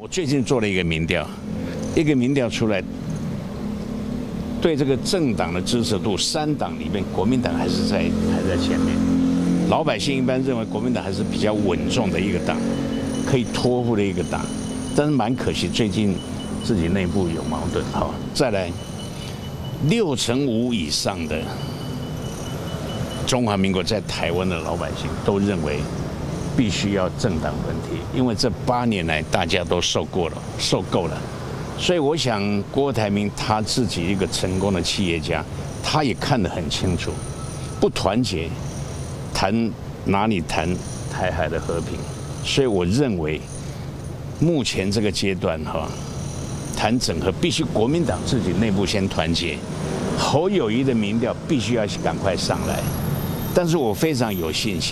我最近做了一个民调，出来，对这个政党的支持度，三党里面国民党还是在前面。老百姓一般认为国民党还是比较稳重的一个党，可以托付的一个党，但是蛮可惜，最近自己内部有矛盾。好，再来，65%以上的中华民国在台湾的老百姓都认为。 必须要政党轮替，因为这8年来大家都受够了，所以我想郭台铭他自己一个成功的企业家，他也看得很清楚，不团结，谈台海的和平，所以我认为目前这个阶段谈整合必须国民党自己内部先团结，侯友宜的民调必须要赶快上来，但是我非常有信心。